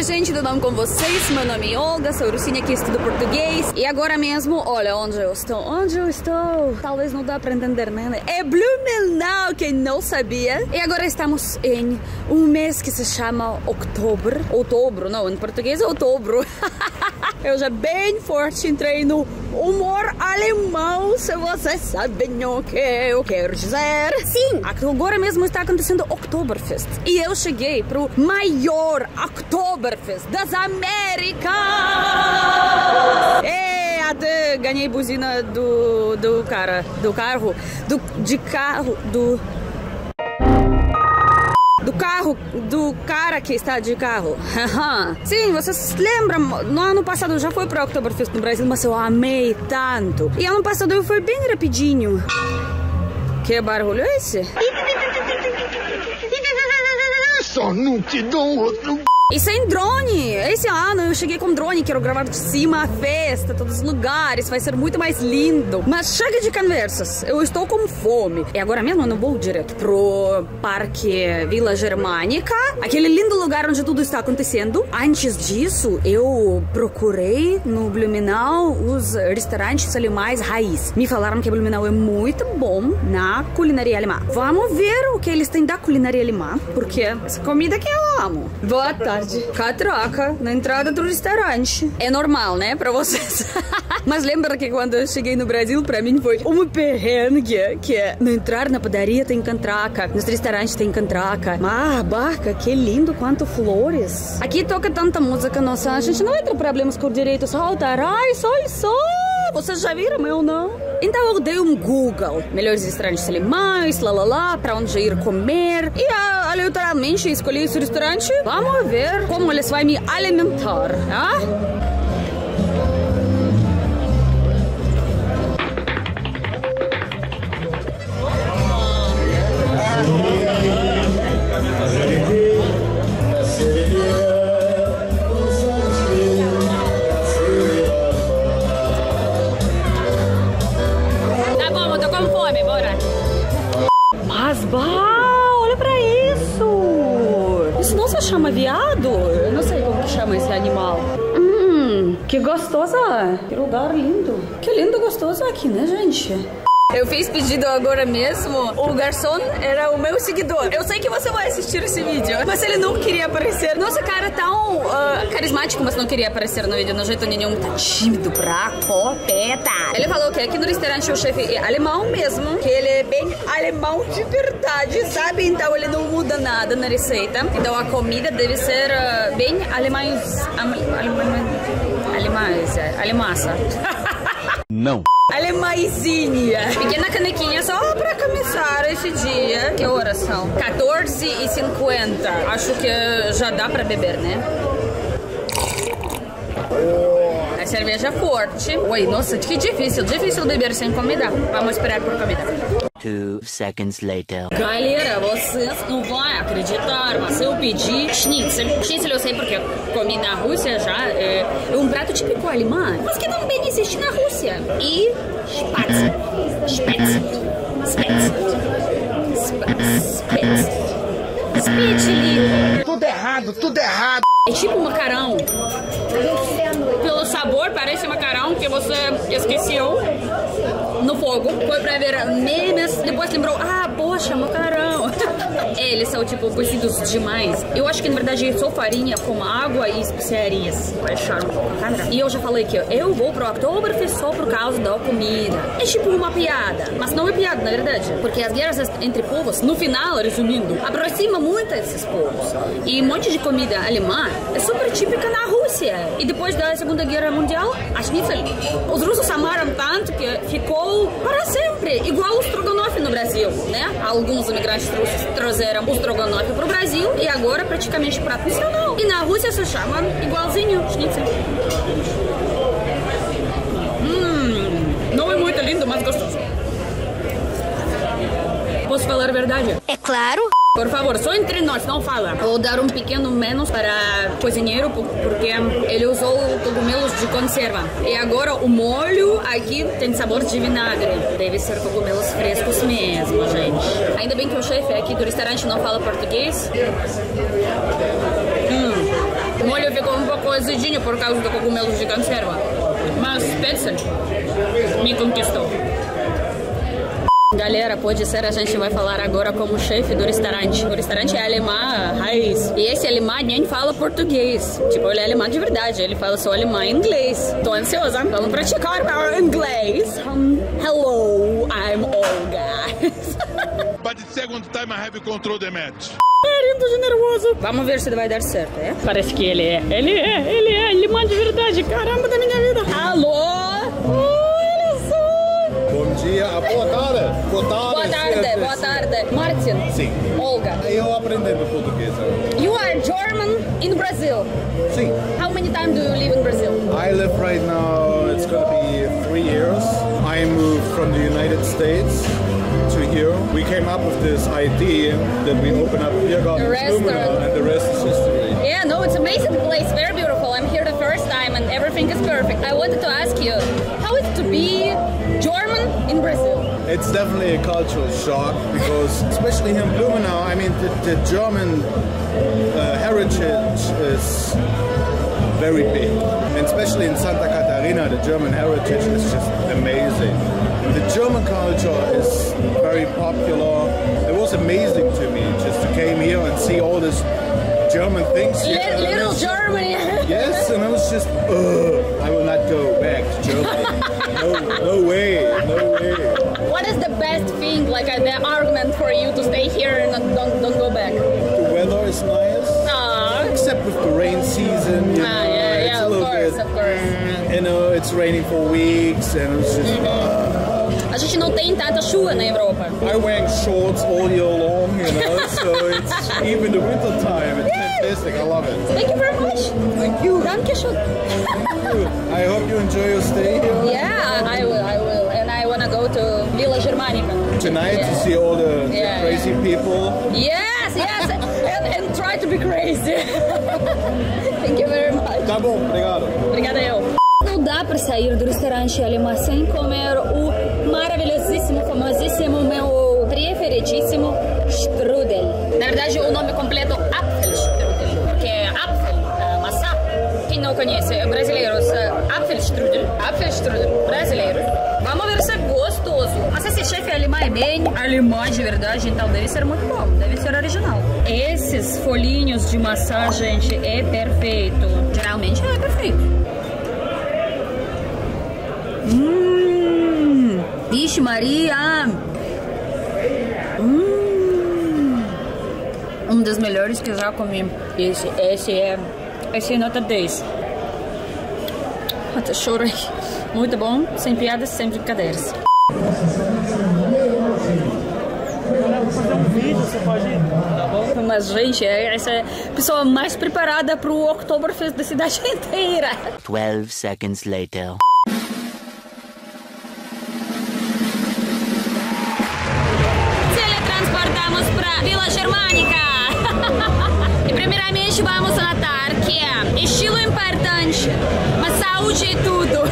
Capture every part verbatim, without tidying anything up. Oi gente, tudo bem com vocês? Meu nome é Olga, sou Ursinha, que estudo português. E agora mesmo, olha onde eu estou, onde eu estou. Talvez não dá pra entender, né? É Blumenau, quem não sabia. E agora estamos em um mês que se chama outubro. Outubro, não, em português é outubro. Eu já bem forte entrei no humor alemão, se vocês sabem o que eu quero dizer. Sim, agora mesmo está acontecendo Oktoberfest. E eu cheguei pro maior Oktoberfest das Américas. É, até ganhei buzina do, do cara, do carro, do, de carro, do... Do carro, do cara que está de carro. Sim, vocês lembram, no ano passado eu já fui para o Oktoberfest no Brasil, mas eu amei tanto. E ano passado eu fui bem rapidinho. Que barulho é esse? Só não te dou outro... E sem drone! Esse ano eu cheguei com drone, quero gravar de cima a festa, todos os lugares, vai ser muito mais lindo. Mas chega de conversas, eu estou com fome. E agora mesmo eu não vou direto pro Parque Vila Germânica, aquele lindo lugar onde tudo está acontecendo. Antes disso, eu procurei no Blumenau os restaurantes alemães raiz. Me falaram que Blumenau é muito bom na culinária alemã. Vamos ver o que eles têm da culinária alemã, porque essa comida que eu amo. Boa tarde. Catraca na entrada do restaurante. É normal, né, pra vocês? Mas lembra que quando eu cheguei no Brasil, pra mim foi uma perrengue, que é no entrar na padaria tem catraca, nos restaurantes tem catraca. Ah, barca, que lindo, quanto flores. Aqui toca tanta música, nossa, a gente não vai ter problemas com direitos autorais, só isso. Vocês já viram, eu não. Então eu dei um Google. Melhores restaurantes alemães, lalala, pra onde ir comer. E ah, aleatoriamente escolhi esse restaurante. Vamos ver como eles vão me alimentar. Ah? Chama viado? Eu não sei como que chama esse animal. Hum, que gostosa! Que lugar lindo! Que lindo gostoso aqui, né, gente? Eu fiz pedido agora mesmo. O garçom era o meu seguidor. Eu sei que você vai assistir esse vídeo, mas ele não queria aparecer. Nossa, cara tão uh, carismático, mas não queria aparecer no vídeo. No jeito nenhum, tá tímido pra copeta. Ele falou que aqui no restaurante o chefe é alemão mesmo, que ele é bem alemão de verdade, sabe? Então ele não muda nada na receita. Então a comida deve ser uh, bem alemães... Alemães... Alemassa. Não. Alemãzinha. Pequena canequinha só pra começar esse dia. Que horas são? quatorze e cinquenta. Acho que já dá pra beber, né? A cerveja é forte. Oi, nossa, que difícil. Difícil beber sem comida. Vamos esperar por comida. Two seconds later. Galera, vocês não vão acreditar, mas eu pedi schnitzel. Schnitzel eu sei porque comi na Rússia já. É um prato típico alemão, mas que não bem existe na Rússia. E Spätzle. Spätzle. Spätzle. Spätzle. Spätzle. Tudo errado, tudo errado. É tipo macarão. Pelo sabor, parece macarão que você esqueceu no fogo. Foi pra ver memes, depois lembrou, ah, poxa, macarão. Eles são tipo cozidos demais. Eu acho que na verdade é só farinha com água e especiarias. É charme. E eu já falei que eu vou pro Oktoberfest só por causa da comida. É tipo uma piada, mas não é piada na verdade, porque as guerras entre povos, no final, resumindo, aproxima muito esses povos. E um monte de comida alemã é super típica na Rússia. E depois da Segunda Guerra Mundial, a schnitzel, os russos amaram tanto que ficou para sempre, igual o stroganoff no Brasil, né? Alguns imigrantes russos trouxeram o stroganoff para o Brasil e agora praticamente prato nacional. E na Rússia se chama igualzinho schnitzel. Hum, não é muito lindo, mas gostoso. Posso falar a verdade? É claro. Por favor, só entre nós, não fala. Vou dar um pequeno menos para o cozinheiro, porque ele usou cogumelos de conserva. E agora o molho aqui tem sabor de vinagre. Deve ser cogumelos frescos mesmo, gente. Ainda bem que o chefe aqui do restaurante não fala português. Hum. O molho ficou um pouco azedinho por causa do cogumelo de conserva, mas Spätzle me conquistou. Galera, pode dizer, a gente vai falar agora como chefe do restaurante. O restaurante é alemão raiz. E esse alemão nem fala português. Tipo, ele é alemão de verdade, ele fala só alemão e inglês. Tô ansiosa, vamos praticar o inglês. Um, hello, I'm Olga. But the second time I have control the match. Tô nervoso. Vamos ver se vai dar certo, é? Parece que ele é. Ele é, ele é alemão de verdade. Caramba da minha vida. Alô? Bom dia, boa tarde. Boa tarde. Boa tarde, boa tarde. Martin. Sim. Olga. Eu aprendendo português. You are German in Brazil. Sim. How many times do you live in Brazil? I live right now, it's going to be three years. I moved from the United States to here. We came up with this idea that we open up beer garden in Blumenau and the rest is history. Yeah, no, it's an amazing place, very beautiful. I'm here the first time and everything is perfect. I wanted to ask you, how is it to be German in Brazil? It's definitely a cultural shock because, especially here in Blumenau, I mean, the, the German uh, heritage is very big. And especially in Santa Catarina, the German heritage is just amazing. The German culture is very popular. It was amazing to me just to come here and see all this German things. Here. Little, little Germany. Yes, and I was just, ugh, I will not go back to Germany. No, no way, no way. What is the best thing, like uh, the argument for you to stay here and not, don't, don't go back? The weather is nice. Aww. Except with the rain season, you uh, know, yeah, it's yeah, a little course, bit, of course. You know, it's raining for weeks and it's just, mm-hmm. uh, A gente não tem tanta chuva na Europa. I wear shorts all year long, you know, so it's even the winter time. It's fantastic. I love it. Thank you very much. Thank you. Danke schön. Thank you. I hope you enjoy your stay here. Yeah, I will. I will. And I want to go to Vila Germânica tonight yeah. to see all the, yeah, the crazy yeah. people. Yes, yes, and, and try to be crazy. Thank you very much. Tá bom, obrigado. Obrigada eu. Não dá para sair do restaurante alemão sem comer o maravilhosíssimo, famosíssimo, meu preferidíssimo Strudel. Na verdade, o nome completo é Apfelstrudel, porque é Apfel, é maçã. Quem não conhece, é brasileiros, Apfelstrudel, Apfelstrudel, brasileiro. Vamos ver se é gostoso. Mas esse chefe alemão é bem alemão de verdade, então deve ser muito bom, deve ser original. Esses folhinhos de maçã, gente, é perfeito. Geralmente é perfeito. Hum. Vixe Maria! Hum. Um dos melhores que eu já comi. Esse, esse é... Esse é nota dez. Até chorei. Muito bom, sem piadas, sem brincadeiras. Mas, gente, essa é a pessoa mais preparada para o Oktoberfest da cidade inteira. twelve seconds later. Vila Germânica! E primeiramente vamos notar que estilo é importante, mas saúde é tudo.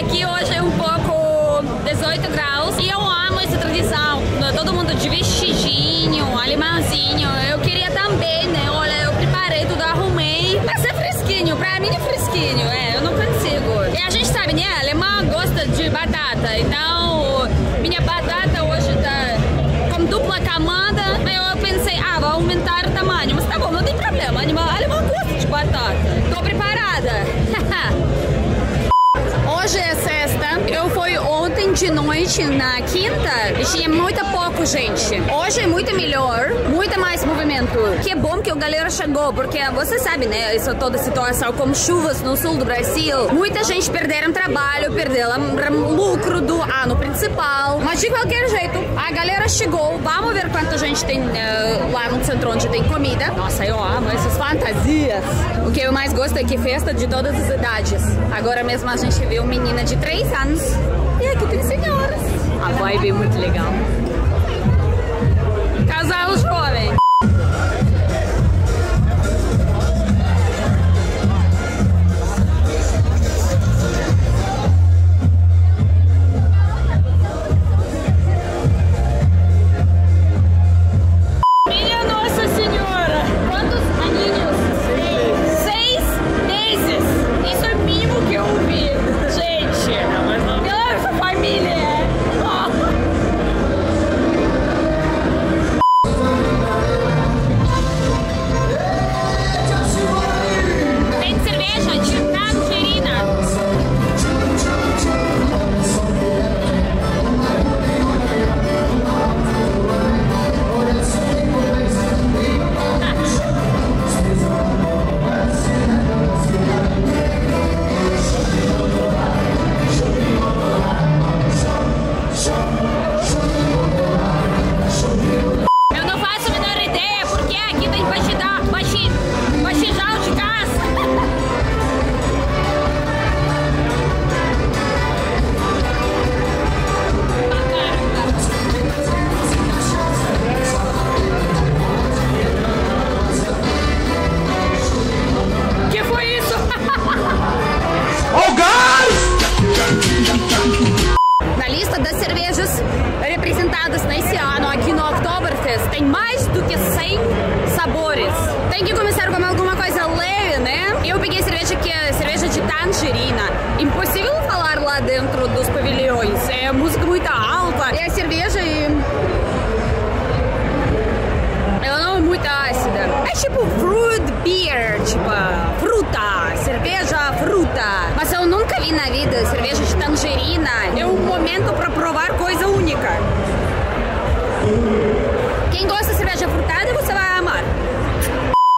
Aqui hoje é um pouco dezoito graus e eu amo essa tradição. Todo mundo de vestidinho, alemãozinho. Eu queria também, né? Olha, eu preparei tudo, arrumei. Mas é fresquinho, pra mim é fresquinho, é, eu não consigo. E a gente sabe, né? Alemão gosta de batata, então minha batata hoje tá com dupla camada. Eu pensei, ah, vou aumentar o tamanho, mas tá bom, não tem problema, animal, alemão gosta de batata. Tô preparada. Hoje é sexta, eu fui ontem de noite na quinta e tinha muito pouco gente. Hoje é muito melhor, muito mais movimento. Que bom que a galera chegou, porque você sabe, né, essa toda situação como chuvas no sul do Brasil. Muita gente perderam trabalho, perderam lucro do ano principal. Mas de qualquer jeito, a galera chegou. Vamos ver quanta gente tem uh, lá no centro onde tem comida. Nossa, eu amo essas fantasias. O que eu mais gosto é que festa de todas as idades. Agora mesmo a gente viu menina de três anos e aqui tem senhoras. A vibe é muito legal. Casal jovem. Minha Nossa Senhora! Quantos aninhos? Seis. Seis cerveja, fruta. Mas eu nunca vi na vida cerveja de tangerina. É um momento para provar coisa única. Quem gosta de cerveja frutada, você vai amar.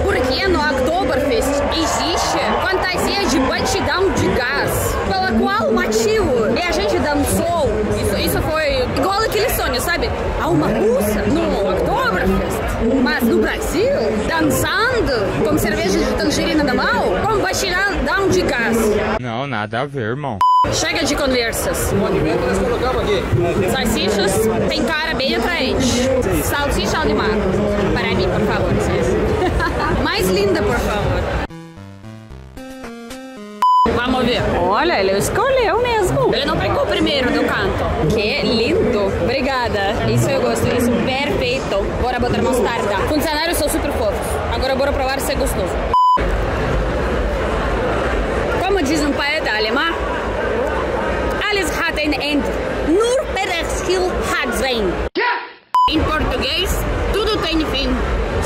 Porque no Oktoberfest existe fantasia de batidão de gás, pela qual o motivo é a gente dançou. Isso, isso foi igual aquele sonho, sabe? Há uma russa no Oktoberfest, mas no Brasil, dançando com cerveja de tangerina na mão, com batidão de gás. Não, nada a ver, irmão. Chega de conversas. O alimento nós colocamos aqui. Salsichas tem cara bem atraente. Salsicha ao limão. Para mim, por favor, vocês. Mais linda, por favor. Vamos ver. Olha, ele escolheu mesmo. Ele não pegou primeiro do canto. Que lindo. Obrigada. Isso eu gosto. Isso perfeito. Bora botar mostarda. Funcionários são super fofos. Agora bora provar se é gostoso. Como diz um poeta alemão, nur Perexil hat sein. Em português, tudo tem fim.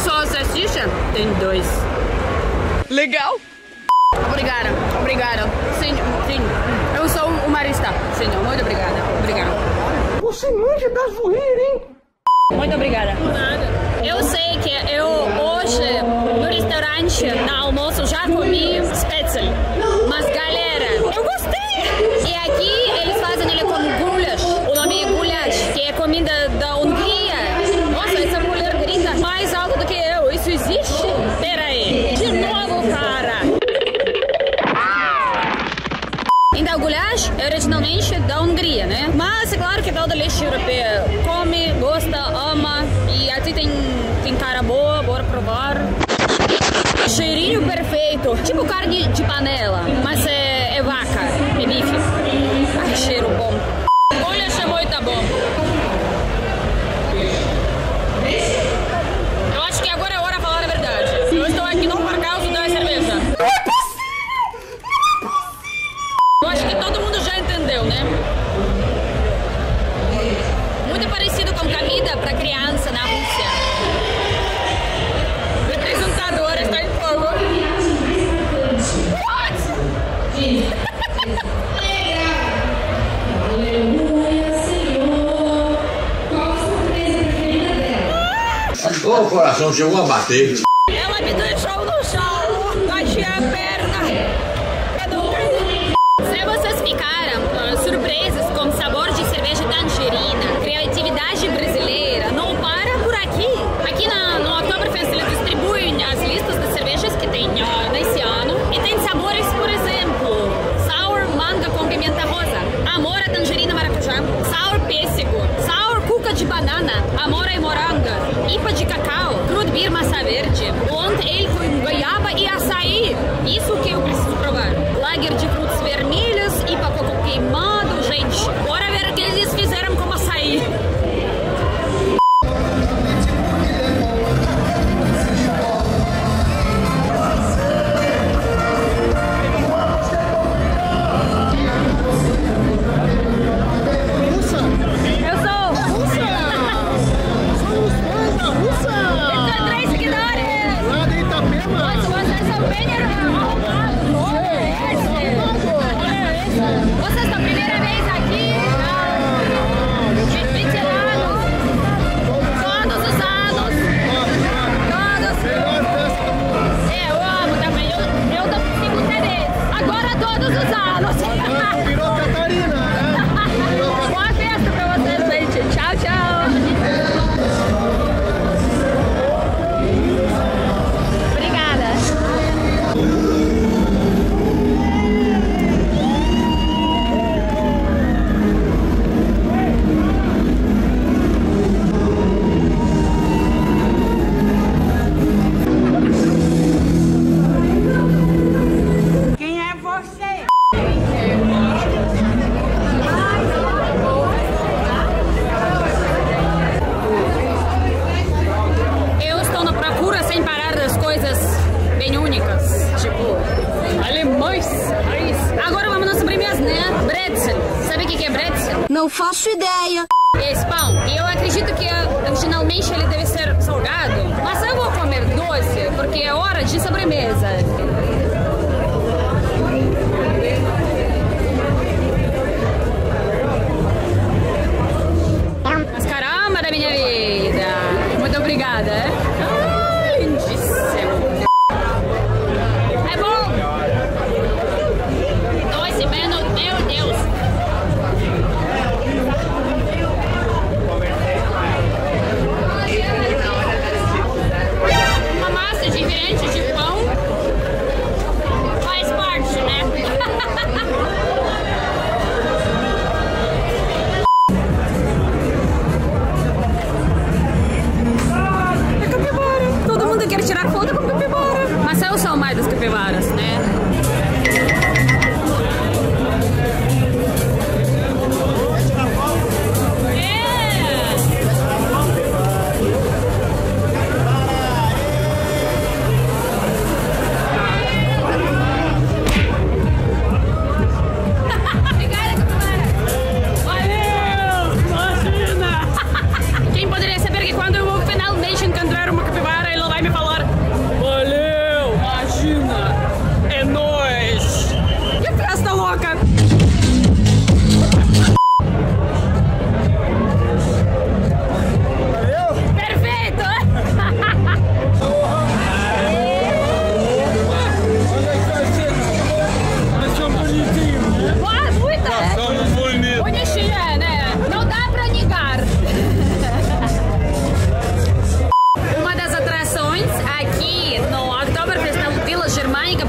Só a salsicha tem dois. Legal. Obrigada, obrigada. Sim, sim. Eu sou o marista. Senhor, muito obrigada. Obrigada. Você manja das voeiras, hein? Muito obrigada. Por nada. Eu sei que eu hoje, no restaurante, no almoço, já comi Spätzle. Mas galera, eu gostei. E aqui eles fazem ele com goulash. O nome é goulash, que é comida da Hungria. Nossa, essa mulher grita mais alto do que eu. Isso existe? Pera aí. De novo, cara. Então, goulash é originalmente da Hungria, né? Mas é claro que toda leste europeia come, gosta, ama. E aqui tem, tem cara boa, bora provar. Cheirinho perfeito. Tipo carne de panela, mas é, é vaca, é bife. Ai, cheiro bom. Olha, chamou e tá bom. Eu acho que agora é hora de falar a verdade. Eu estou aqui não por causa da cerveja. Não é possível! Não é possível! Eu acho que todo mundo já entendeu, né? Muito parecido com comida para criança na Rússia. O coração chegou a bater. Ela me deixou no chão, baixei a perna. Se vocês ficaram uh, surpresos com o sabor de cerveja tangerina, criatividade brasileira, não para por aqui. Aqui na, no Oktoberfest eles distribuem as listas das cervejas que tem uh, nesse ano. E tem sabores, por exemplo, sour manga com pimenta rosa, amora tangerina maracujá, sour pêssego, sour cuca de banana, amora e moranga, ipa de cacau, crudbir massa verde, blonde ale com goiaba e açaí. Isso que eu preciso provar. Lager de frutos vermelhos, ipa coco queimado, gente. Bora ver o que eles fizeram com açaí. Não faço ideia. Esse pão, eu acredito que originalmente ele deve ser salgado, mas eu vou comer doce porque é hora de sobremesa.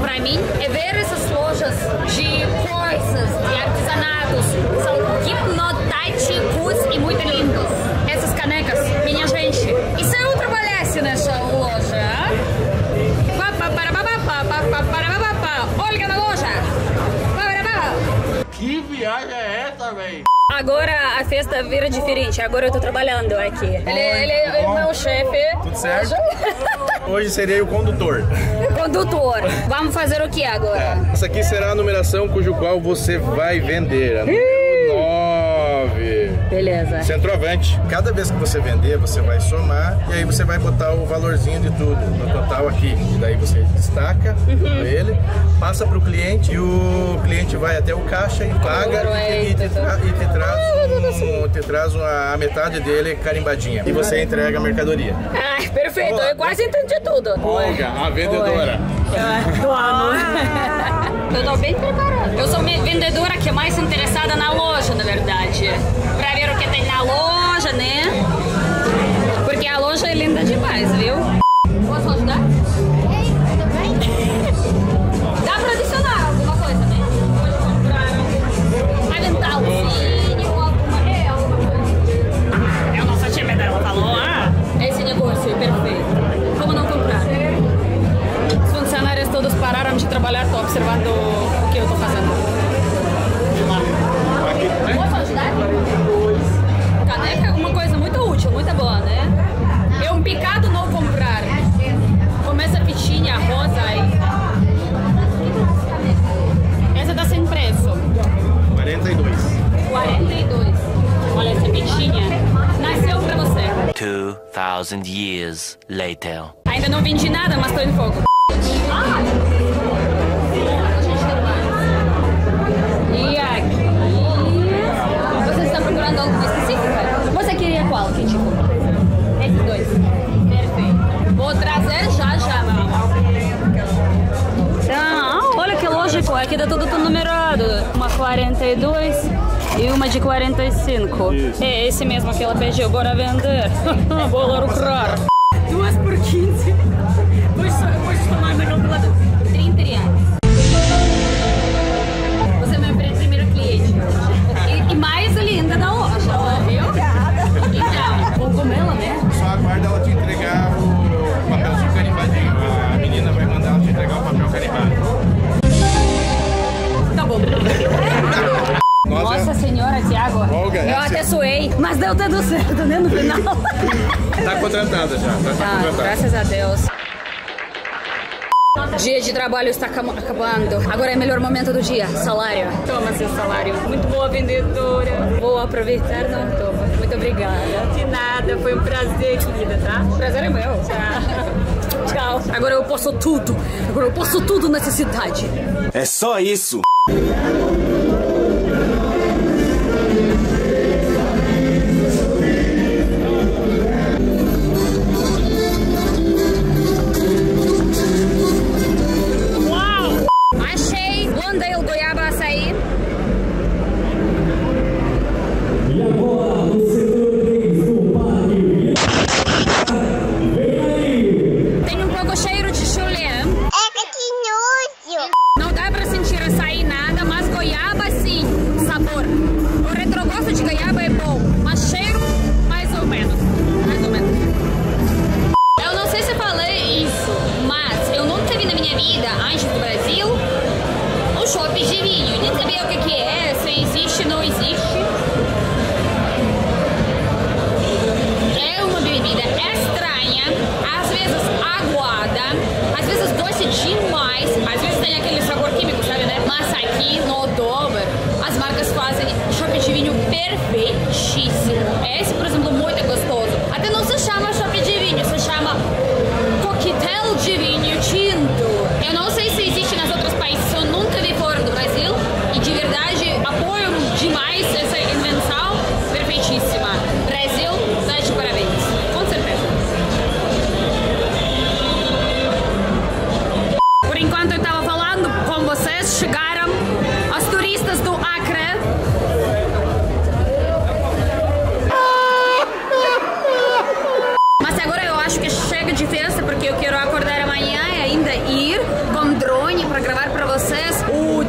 para mim é ver essas lojas de coisas, de artesanatos, são hipnotizantes e muito lindos. Essas canecas, minha gente, e se eu trabalhasse nessa loja? Olha na loja! Que viagem é essa, velho? Agora a festa vira diferente, agora eu tô trabalhando aqui. Oi, ele ele é meu chefe. Tudo certo? Hoje serei o condutor. Condutor. Vamos fazer o que agora? Essa aqui será a numeração cujo qual você vai vender. A número nove. Beleza. Centroavante. Cada vez que você vender, você vai somar e aí você vai botar o valorzinho de tudo no total aqui. E daí você destaca uhum. ele, passa pro cliente e o cliente vai até o caixa e paga e, e, te, tra e te traz um, te traz uma, a metade dele carimbadinha. E você entrega a mercadoria. Ah, perfeito. Olá. Eu quase entendi tudo. Olga, a vendedora. Eu amo. Eu tô bem preparada. Eu sou vendedora que é mais interessada na loja, na verdade. Pra ver o que tem na loja, né? Porque a loja é linda demais, viu? Posso ajudar? Ei, tudo bem? Dá pra adicionar alguma coisa, né? Pode comprar aventalzinho, alguma, é, alguma coisa. É a nossa time dela, falou? Ah, esse negócio é perfeito. Como não comprar? Os funcionários todos pararam de trabalhar, tô observando o que eu tô fazendo. Posso ajudar? Caneca é uma coisa muito útil, muito boa, né? É um picado não comprar. Começa a fitinha, rosa aí. Essa tá sem preço. quarenta e dois. quarenta e dois. Olha essa fitinha. Nasceu pra você. dois mil years later. Ainda não vendi nada, mas tô em fogo. Ah! Aqui tá tudo numerado, uma quarenta e dois e uma de quarenta e cinco. Isso. É esse mesmo que ela pediu, bora vender. Bora lucrar. Duas por quinze. Vou tomar na calculadora. trinta reais. Você é meu primeiro cliente. E, e mais linda da loja, viu? Obrigada. Então, vou com ela, né? Só aguarda ela te entregar o papelzinho carimbadinho. A menina vai mandar ela te entregar o papel carimbado. Nossa, Nossa senhora, Thiago, Olga, eu até suei, mas deu tudo certo, né, no final. Tá contratada já, tá, tá contratada. Graças a Deus. Dia de trabalho está acabando. Agora é o melhor momento do dia, salário. Toma seu salário. Muito boa vendedora. Vou aproveitar, não toma. Muito obrigada. De nada, foi um prazer, querida, tá? O prazer é meu. Tchau. Tchau. Agora eu posso tudo. Agora eu posso tudo nessa cidade. É só isso. Uau! Achei Landale goiaba açaí. E agora no setor três do Parque Vem aí! Tem um pouco cheiro de chulé.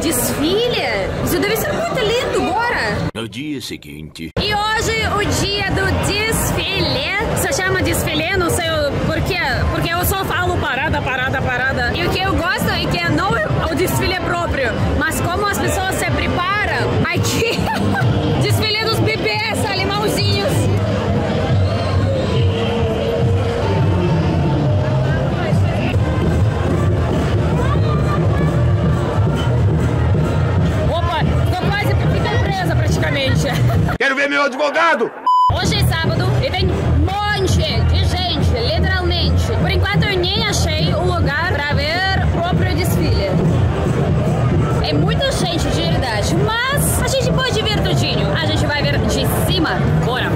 desfile? Isso deve ser muito lindo, bora! No dia seguinte... E hoje o dia do desfile. Se chama desfile, não sei por quê. Porque eu só falo parada, parada, parada. E o que eu gosto é que não é o desfile próprio, mas como as pessoas se preparam aqui. Desfile dos bebês, alemãozinhos. Quero ver meu advogado! Hoje é sábado e tem um monte de gente, literalmente. Por enquanto eu nem achei um lugar pra ver o próprio desfile. É muita gente de verdade, mas a gente pode ver tudinho. A gente vai ver de cima. Bora!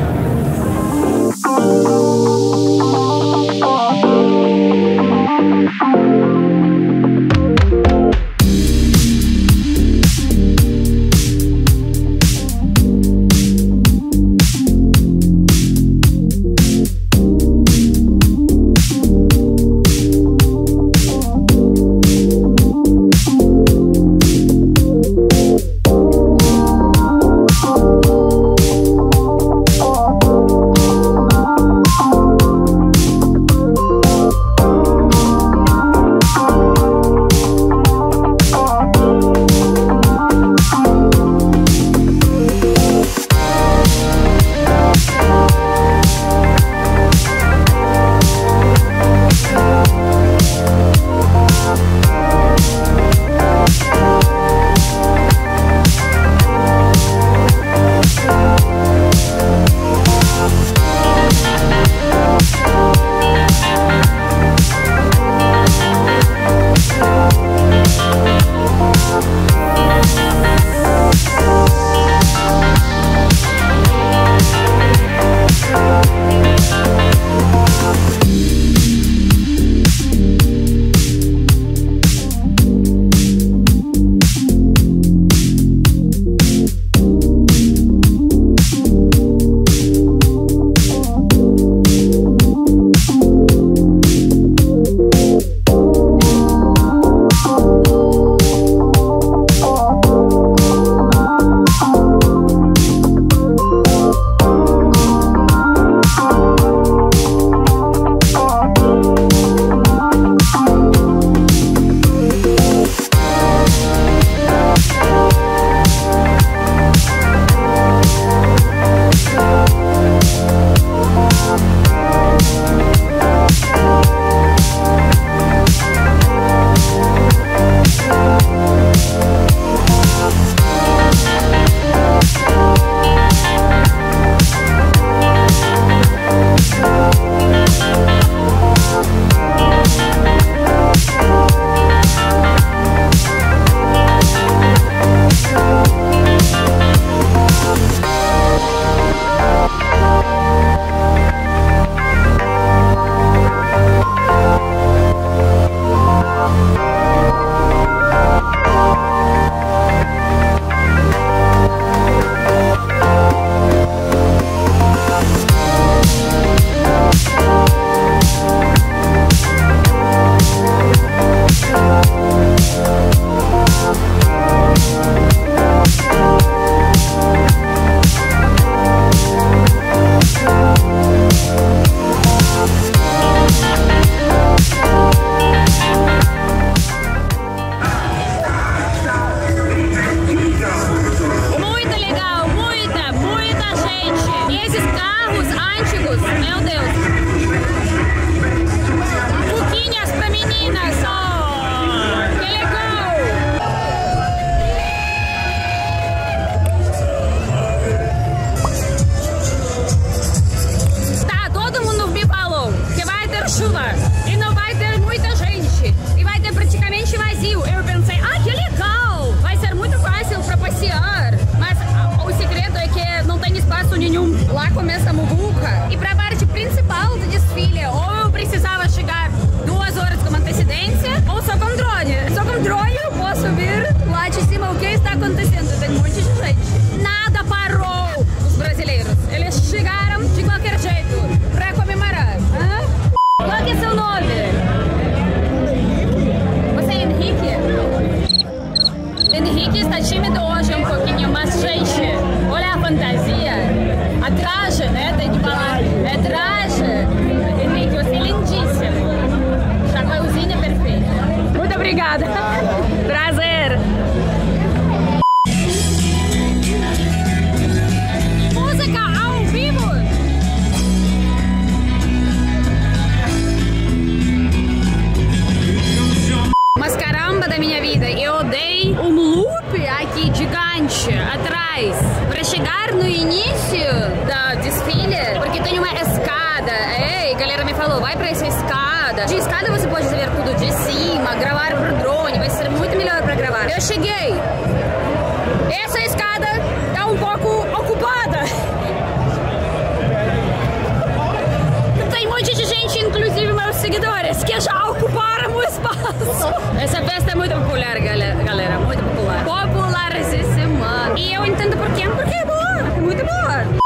Henrique está tímido hoje um pouquinho, mas gente, olha a fantasia, a traje, né? Tem que falar, é traje. Henrique, você é lindíssimo. Chapeuzinho perfeito. Muito obrigada. Prazer. Atrás, para chegar no início do desfile, porque tem uma escada. É, e a galera me falou, vai para essa escada. De escada você pode ver tudo de cima, gravar pro drone, vai ser muito melhor para gravar. Eu cheguei. Essa escada tá um pouco ocupada. Tem um monte de gente, inclusive meus seguidores, que já ocuparam o espaço. Essa festa é muito popular, galera, muito popular. Popular esse semana. E eu entendo por quê, porque é boa, é muito boa.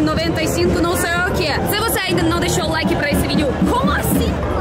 noventa e cinco, não sei o que. Se você ainda não deixou o like pra esse vídeo, como assim?